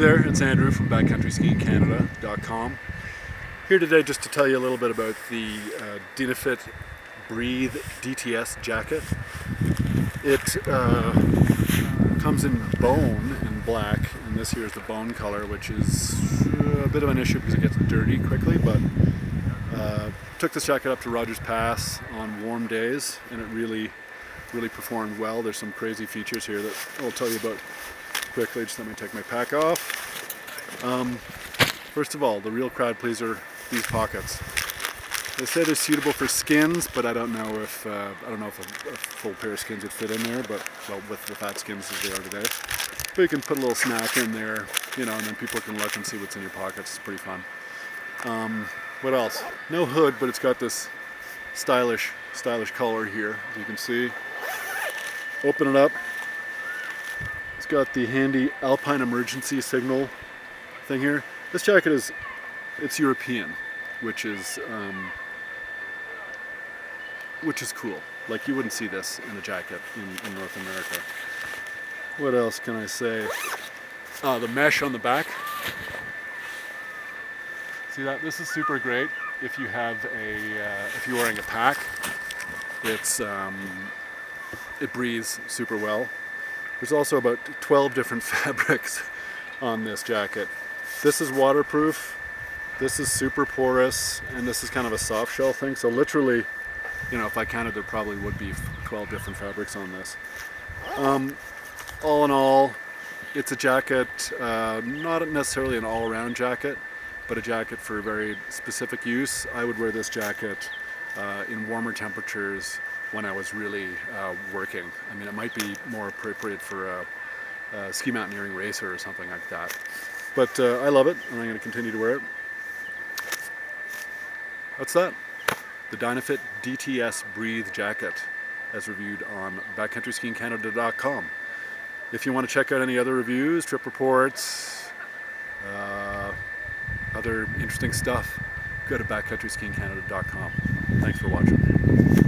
there, it's Andrew from BackcountrySkiingCanada.com. Here today just to tell you a little bit about the Dynafit Breathe DTS jacket. It comes in bone and black, and this here is the bone color, which is a bit of an issue because it gets dirty quickly, but took this jacket up to Rogers Pass on warm days, and it really performed well. There's some crazy features here that I'll tell you about quickly. Just let me take my pack off. First of all, the real crowd pleaser, these pockets. They say they're suitable for skins, but I don't know if a full pair of skins would fit in there. But well, with fat skins as they are today, but you can put a little snack in there, you know, and then people can look and see what's in your pockets. It's pretty fun. What else? No hood, but it's got this stylish collar here, as you can see. Open it up. It's got the handy Alpine emergency signal thing here. This jacket it's European, which is cool. Like, you wouldn't see this in a jacket in North America. What else can I say? The mesh on the back. See that? This is super great if you have if you're wearing a pack. It breathes super well. There's also about 12 different fabrics on this jacket. This is waterproof, this is super porous, and this is kind of a soft shell thing. So literally, you know, if I counted, there probably would be 12 different fabrics on this. All in all, it's a jacket, not necessarily an all-around jacket, but a jacket for very specific use. I would wear this jacket in warmer temperatures when I was really working. I mean, it might be more appropriate for a ski mountaineering racer or something like that. But I love it, and I'm going to continue to wear it. That's that. The Dynafit DTS Breathe Jacket, as reviewed on BackcountrySkiingCanada.com. If you want to check out any other reviews, trip reports, other interesting stuff, go to BackcountrySkiingCanada.com. Thanks for watching.